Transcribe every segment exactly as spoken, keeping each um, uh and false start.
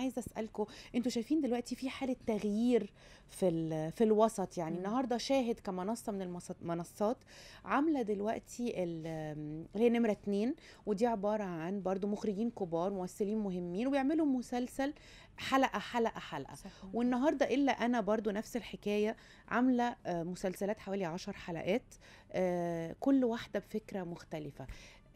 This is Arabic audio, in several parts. عايزه اسالكم، انتوا شايفين دلوقتي في حاله تغيير في في الوسط، يعني النهارده شاهد كمنصه من المنصات عامله دلوقتي اللي هي نمره اتنين، ودي عباره عن برضو مخرجين كبار ممثلين مهمين وبيعملوا مسلسل حلقه حلقه حلقه صحيح. والنهارده الا انا برضو نفس الحكايه، عامله مسلسلات حوالي عشر حلقات كل واحده بفكره مختلفه.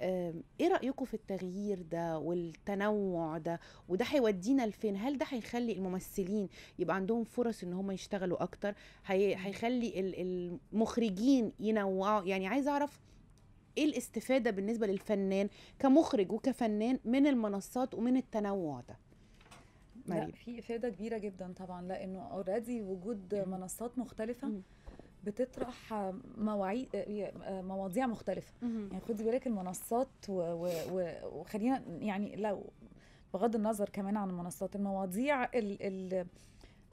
ايه رأيكم في التغيير ده والتنوع ده، وده هيودينا لفين؟ هل ده هيخلي الممثلين يبقى عندهم فرص ان هم يشتغلوا اكتر؟ هيخلي المخرجين ينوعوا؟ يعني عايز اعرف ايه الاستفادة بالنسبة للفنان كمخرج وكفنان من المنصات ومن التنوع ده؟ لا، في افادة كبيرة جدا طبعا، لانه اوريدي وجود منصات مختلفة بتطرح مواعيد مواضيع مختلفه. يعني خدي بالك المنصات وخلينا يعني لو بغض النظر كمان عن المنصات، المواضيع ال ال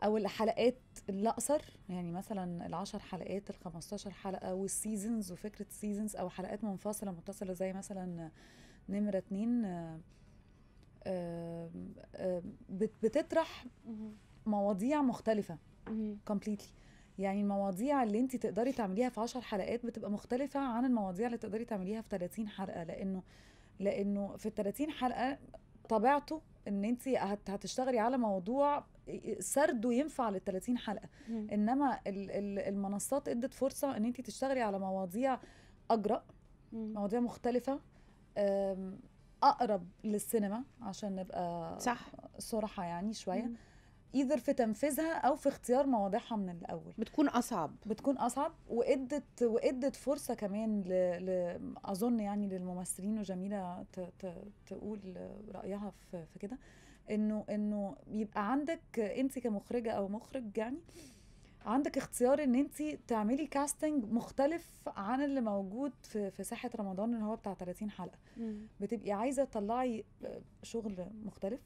او الحلقات الاقصر، يعني مثلا العشر حلقات الخمستاشر حلقه والسيزونز وفكره سيزونز او حلقات منفصله متصله زي مثلا نمره اتنين بتطرح مواضيع مختلفه completely. يعني المواضيع اللي انت تقدري تعمليها في عشر حلقات بتبقى مختلفة عن المواضيع اللي تقدري تعمليها في تلاتين حلقة، لأنه لأنه في التلاتين حلقة طبيعته ان انت هتشتغلي على موضوع سرده ينفع لل تلاتين حلقة، انما المنصات ادت فرصة ان انت تشتغلي على مواضيع أجرأ، مواضيع مختلفة أقرب للسينما عشان نبقى صح صراحة يعني شوية، ايذر في تنفيذها او في اختيار مواضيعها من الاول بتكون اصعب بتكون اصعب وادت وادت فرصه كمان ل... ل... اظن يعني للممثلين، وجميله ت... ت... تقول رايها في, في كده، انه انه يبقى عندك انت كمخرجه او مخرج يعني عندك اختيار ان انت تعملي كاستنج مختلف عن اللي موجود في, في ساحه رمضان اللي هو بتاع تلاتين حلقه. مم. بتبقي عايزه تطلعي شغل مختلف،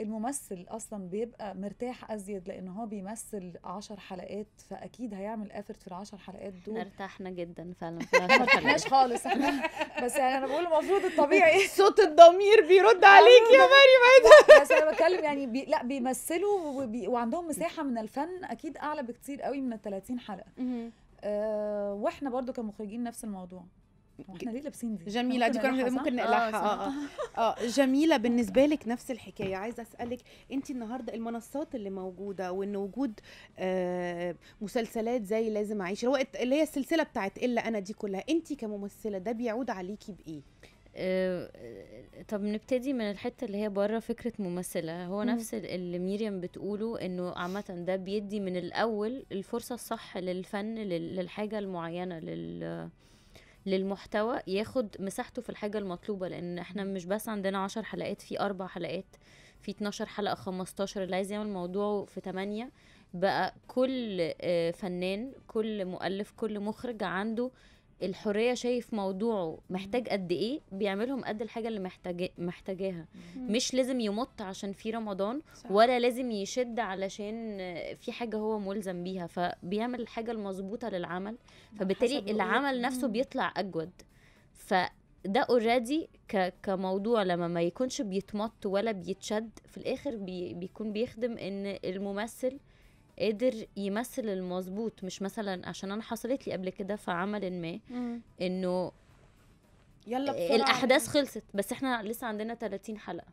الممثل اصلا بيبقى مرتاح ازيد لان هو بيمثل عشر حلقات، فاكيد هيعمل افرت في العشر حلقات دول. ارتحنا جدا فعلا في العشر حلقات خالص احنا، بس يعني انا بقول المفروض الطبيعي صوت الضمير بيرد عليك يا مريم، بس انا بتكلم يعني بي لا بيمثلوا وبي وعندهم مساحه من الفن اكيد اعلى بكتير قوي من ال تلاتين حلقه. أه واحنا برضو كمخرجين نفس الموضوع، احنا ليه لابسين دي؟ جميله دي كنا ممكن نقلعها. اه اه اه جميله، بالنسبه لك نفس الحكايه، عايزه اسالك انت النهارده المنصات اللي موجوده وان وجود آه مسلسلات زي لازم اعيش اللي هي السلسله بتاعت الا انا دي كلها، انت كممثله ده بيعود عليكي بايه؟ آه طب نبتدي من الحته اللي هي بره فكره ممثله، هو نفس اللي مريم بتقوله انه عامه ده بيدي من الاول الفرصه الصح للفن للحاجه المعينه لل للمحتوى ياخد مساحته في الحاجة المطلوبة، لأن احنا مش بس عندنا عشر حلقات، في أربع حلقات، في اتناشر حلقة، خمستاشر، اللي عايز يعمل موضوعه في تمانية. بقى كل فنان كل مؤلف كل مخرج عنده الحرية، شايف موضوعه محتاج قد ايه بيعملهم قد الحاجة اللي محتاجاها، مش لازم يمط عشان في رمضان ولا لازم يشد علشان في حاجة هو ملزم بيها، فبيعمل الحاجة المظبوطة للعمل، فبالتالي العمل نفسه بيطلع أجود. فده اوريدي كموضوع لما ما يكونش بيتمط ولا بيتشد في الآخر بي بيكون بيخدم ان الممثل قادر يمثل المظبوط، مش مثلا عشان انا حصلت لي قبل كده في عمل ما انه يلا الاحداث خلصت بس احنا لسه عندنا تلاتين حلقه.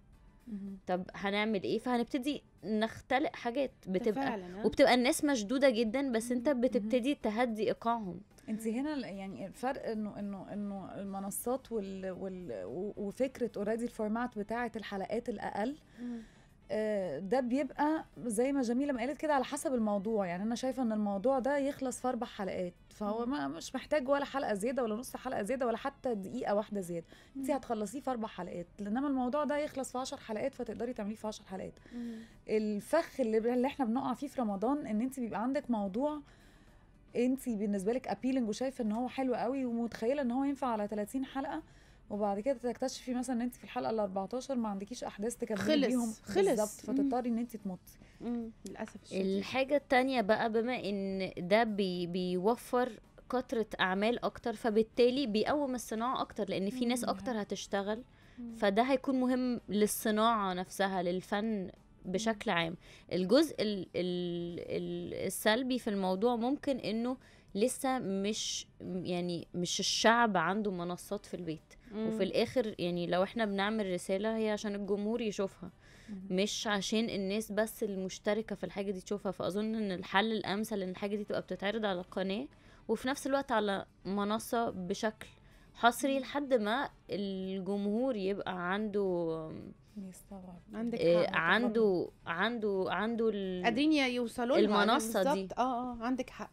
مم. طب هنعمل ايه؟ فهنبتدي نختلق حاجات بتبقى وبتبقى الناس مشدوده جدا، بس انت بتبتدي تهدي ايقاعهم. انت هنا يعني الفرق انه انه انه المنصات وال, وال وفكره اوريدي الفورمات بتاعه الحلقات الاقل. مم. ده بيبقى زي ما جميلة ما قالت كده على حسب الموضوع، يعني أنا شايفة أن الموضوع ده يخلص في أربع حلقات، فهو ما مش محتاج ولا حلقة زيادة ولا نص حلقة زيادة ولا حتى دقيقة واحدة زيادة، أنت هتخلصيه في أربع حلقات، إنما الموضوع ده يخلص في عشر حلقات فتقدري تعمليه في عشر حلقات. الفخ اللي, اللي إحنا بنقع فيه في رمضان إن أنت بيبقى عندك موضوع أنت بالنسبة لك أبيلينج وشايفة إن هو حلو قوي ومتخيلة إن هو ينفع على تلاتين حلقة، وبعد كده تكتشفي مثلا ان انت في الحلقه ال أربعتاشر ما عندكيش احداث تكملي بيهم بالظبط، فتضطري ان انت تمطي للاسف الشديد. الحاجه الثانيه بقى بما ان ده بي بيوفر كثره اعمال اكتر، فبالتالي بيقوم الصناعه اكتر، لان في ناس اكتر هتشتغل، فده هيكون مهم للصناعه نفسها للفن بشكل عام. الجزء ال ال السلبي في الموضوع ممكن انه لسه مش يعني مش الشعب عنده منصات في البيت، مم. وفي الاخر يعني لو احنا بنعمل رسالة هي عشان الجمهور يشوفها، مم. مش عشان الناس بس المشتركة في الحاجة دي تشوفها. فاظن ان الحل الامثل ان الحاجة دي تبقى بتتعرض على قناة وفي نفس الوقت على منصة بشكل حصري لحد ما الجمهور يبقى عنده يستوعب، عندك حق، عنده عنده عنده قادرين يوصلوا لها المنصه دي. اه اه عندك حق.